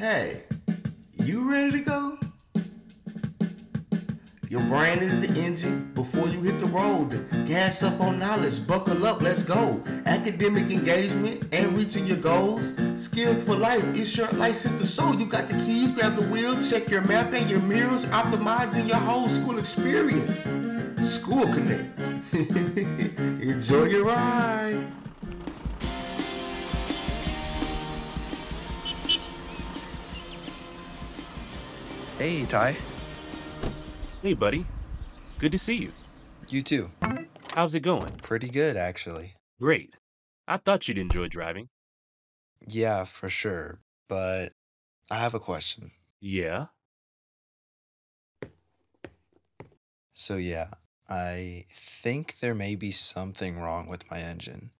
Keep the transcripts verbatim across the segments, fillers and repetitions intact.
hey, you ready to go? Your brain is the engine. Before you hit the road, gas up on knowledge, buckle up, let's go. Academic engagement and reaching your goals. Skills for life, it's your license to show. You got the keys, grab the wheel, check your map and your mirrors, optimizing your whole school experience. School Connect. Enjoy your ride. Hey, Ty. Hey, buddy. Good to see you. You too. How's it going? Pretty good, actually. Great. I thought you'd enjoy driving. Yeah, for sure. But I have a question. Yeah? So yeah, I think there may be something wrong with my engine.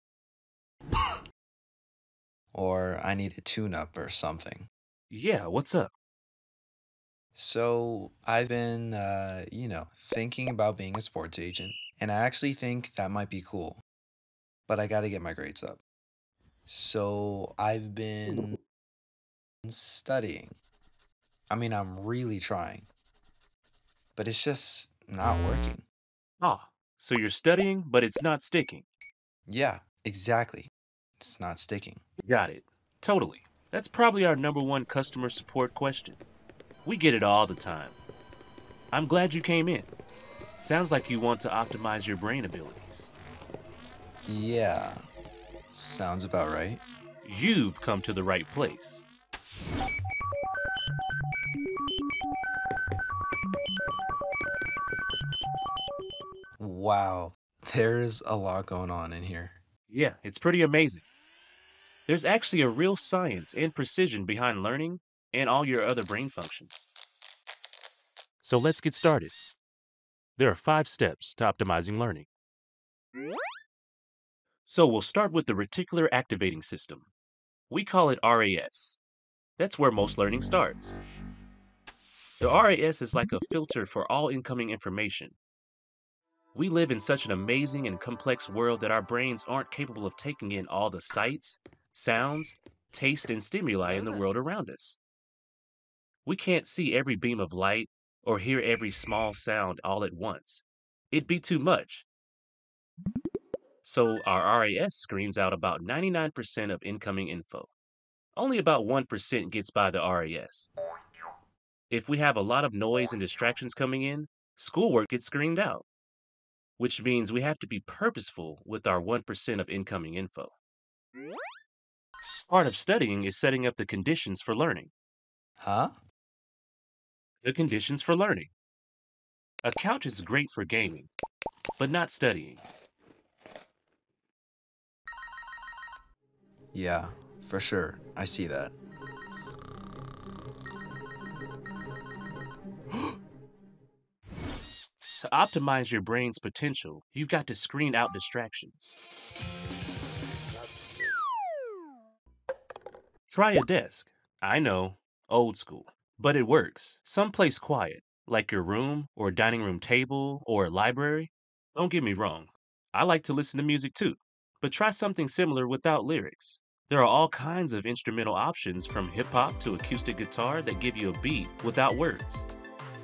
Or I need a tune-up or something. Yeah, what's up? So I've been, uh, you know, thinking about being a sports agent, and I actually think that might be cool, but I gotta get my grades up. So I've been studying. I mean, I'm really trying, but it's just not working. Ah, so you're studying, but it's not sticking. Yeah, exactly. It's not sticking. Got it. Totally. That's probably our number one customer support question. We get it all the time. I'm glad you came in. Sounds like you want to optimize your brain abilities. Yeah, sounds about right. You've come to the right place. Wow, there's a lot going on in here. Yeah, it's pretty amazing. There's actually a real science and precision behind learning and all your other brain functions. So let's get started. There are five steps to optimizing learning. So we'll start with the reticular activating system. We call it R A S. That's where most learning starts. The R A S is like a filter for all incoming information. We live in such an amazing and complex world that our brains aren't capable of taking in all the sights, sounds, taste, and stimuli in the world around us. We can't see every beam of light or hear every small sound all at once. It'd be too much. So our R A S screens out about ninety-nine percent of incoming info. Only about one percent gets by the R A S. If we have a lot of noise and distractions coming in, schoolwork gets screened out, which means we have to be purposeful with our one percent of incoming info. Part of studying is setting up the conditions for learning. Huh? The conditions for learning. A couch is great for gaming, but not studying. Yeah, for sure. I see that. To optimize your brain's potential, you've got to screen out distractions. Try a desk. I know. Old school, but it works. Someplace quiet, like your room or dining room table or a library. Don't get me wrong, I like to listen to music too, but try something similar without lyrics. There are all kinds of instrumental options from hip-hop to acoustic guitar that give you a beat without words.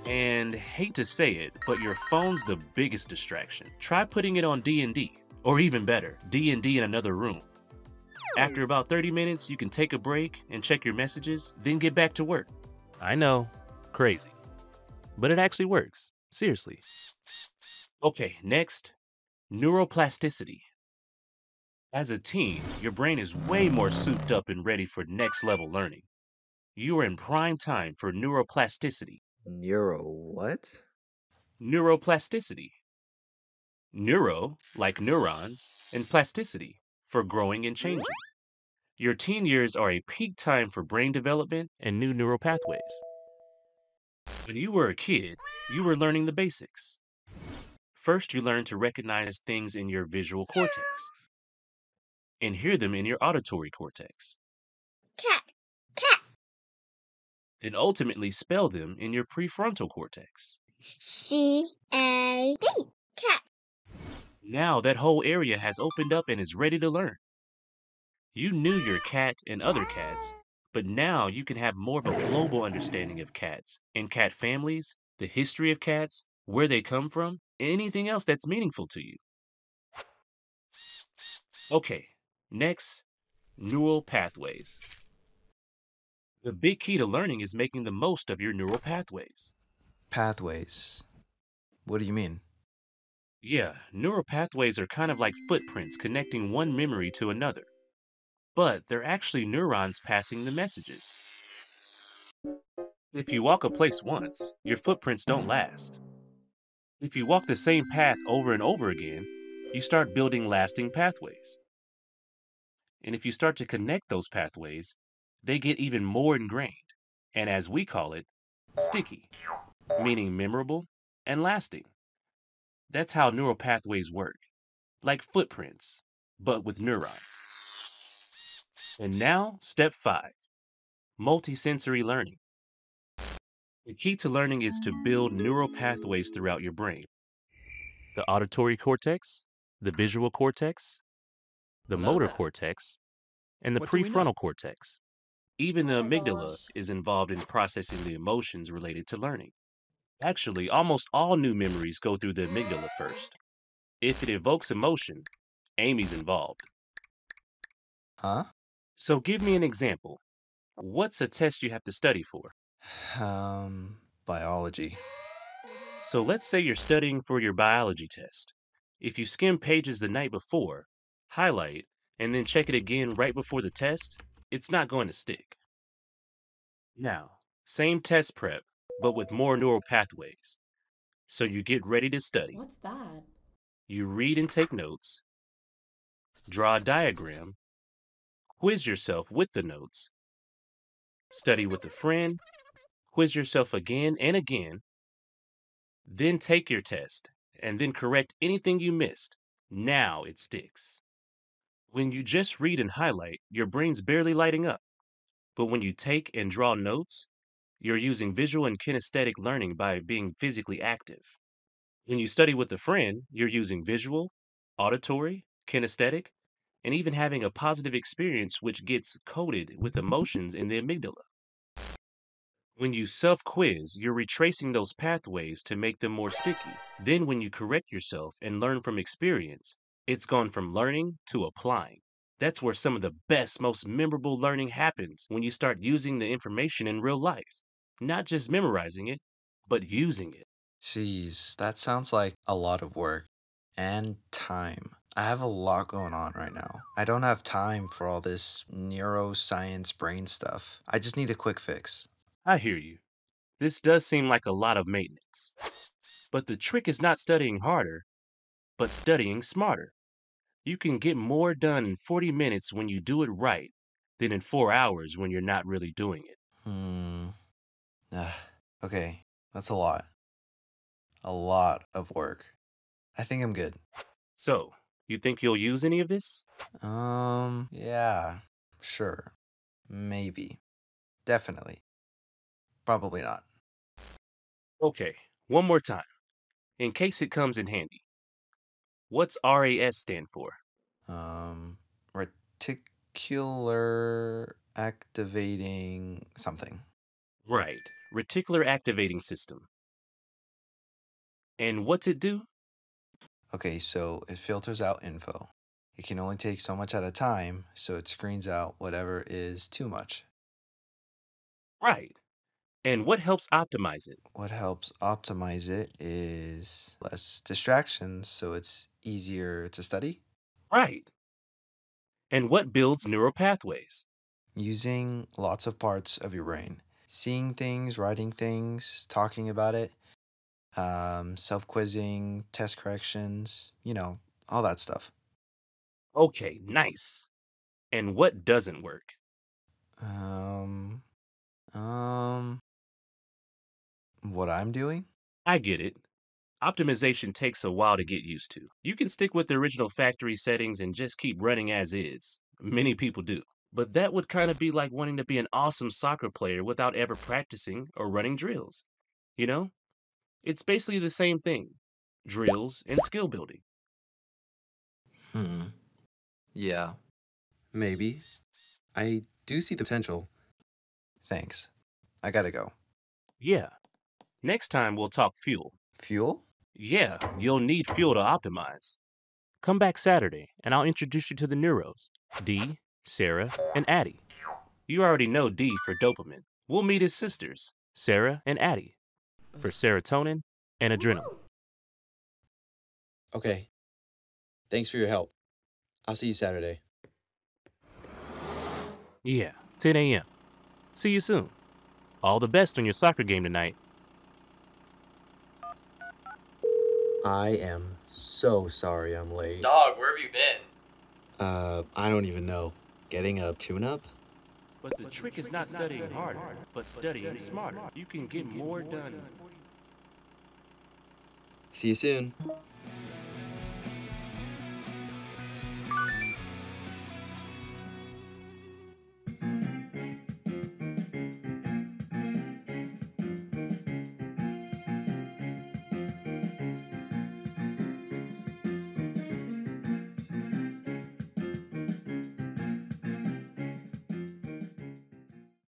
And hate to say it, but your phone's the biggest distraction. Try putting it on D and D, or even better, D and D in another room. After about thirty minutes, you can take a break and check your messages, then get back to work. I know, crazy. But it actually works, seriously. Okay, next, neuroplasticity. As a teen, your brain is way more souped up and ready for next level learning. You are in prime time for neuroplasticity. Neuro what? Neuroplasticity. Neuro, like neurons, and plasticity, for growing and changing. Your teen years are a peak time for brain development and new neural pathways. When you were a kid, you were learning the basics. First, you learned to recognize things in your visual cortex and hear them in your auditory cortex. Cat, cat. Then ultimately spell them in your prefrontal cortex. C A T, cat. Now that whole area has opened up and is ready to learn. You knew your cat and other cats, But now you can have more of a global understanding of cats and cat families, the history of cats, where they come from, anything else that's meaningful to you. Okay, next, neural pathways. The big key to learning is making the most of your neural pathways. Pathways. What do you mean? Yeah, neural pathways are kind of like footprints connecting one memory to another. But they're actually neurons passing the messages. If you walk a place once, your footprints don't last. If you walk the same path over and over again, you start building lasting pathways. And if you start to connect those pathways, they get even more ingrained, and as we call it, sticky, meaning memorable and lasting. That's how neural pathways work, like footprints, but with neurons. And now, step five, multisensory learning. The key to learning is to build neural pathways throughout your brain. The auditory cortex, the visual cortex, the motor cortex, and the prefrontal cortex. Even the amygdala is involved in processing the emotions related to learning. Actually, almost all new memories go through the amygdala first. If it evokes emotion, Amy's involved. Huh? So give me an example. What's a test you have to study for? Um, biology. So let's say you're studying for your biology test. If you skim pages the night before, highlight, and then check it again right before the test, it's not going to stick. Now, same test prep, but with more neural pathways. So you get ready to study. What's that? You read and take notes, draw a diagram, quiz yourself with the notes, study with a friend, quiz yourself again and again, then take your test, and then correct anything you missed. Now it sticks. When you just read and highlight, your brain's barely lighting up. But when you take and draw notes, you're using visual and kinesthetic learning by being physically active. When you study with a friend, you're using visual, auditory, kinesthetic, and even having a positive experience which gets coded with emotions in the amygdala. When you self-quiz, you're retracing those pathways to make them more sticky. Then when you correct yourself and learn from experience, it's gone from learning to applying. That's where some of the best, most memorable learning happens, when you start using the information in real life. Not just memorizing it, but using it. Jeez, that sounds like a lot of work and time. I have a lot going on right now. I don't have time for all this neuroscience brain stuff. I just need a quick fix. I hear you. This does seem like a lot of maintenance. But the trick is not studying harder, but studying smarter. You can get more done in forty minutes when you do it right than in four hours when you're not really doing it. Hmm. Uh, okay, that's a lot. A lot of work. I think I'm good. So, you think you'll use any of this? Um, yeah, sure. Maybe. Definitely. Probably not. Okay, one more time, in case it comes in handy. What's R A S stand for? Um, reticular activating something. Right, reticular activating system. And what's it do? Okay, so it filters out info. It can only take so much at a time, so it screens out whatever is too much. Right. And what helps optimize it? What helps optimize it is less distractions, so it's easier to study. Right. And what builds neural pathways? Using lots of parts of your brain. Seeing things, writing things, talking about it. Um, self-quizzing, test corrections, you know, all that stuff. Okay, nice. And what doesn't work? Um, um, what I'm doing? I get it. Optimization takes a while to get used to. You can stick with the original factory settings and just keep running as is. Many people do. But that would kind of be like wanting to be an awesome soccer player without ever practicing or running drills, you know? It's basically the same thing, drills and skill building. Hmm. Yeah, maybe. I do see the potential, Thanks. I gotta go. Yeah. Next time we'll talk fuel. Fuel? Yeah, you'll need fuel to optimize. Come back Saturday, and I'll introduce you to the Neuros. Dee, Sarah, and Addie. You already know Dee for dopamine. We'll meet his sisters, Sarah and Addie, for serotonin and adrenaline. Okay. Thanks for your help. I'll see you Saturday. Yeah, ten a m See you soon. All the best on your soccer game tonight. I am so sorry I'm late. Dog, where have you been? Uh, I don't even know. Getting a tune-up? But the, but trick, the trick is not is studying, studying harder, harder, but studying, studying smarter. smarter. You can get, you can get more, more done. done. See you soon.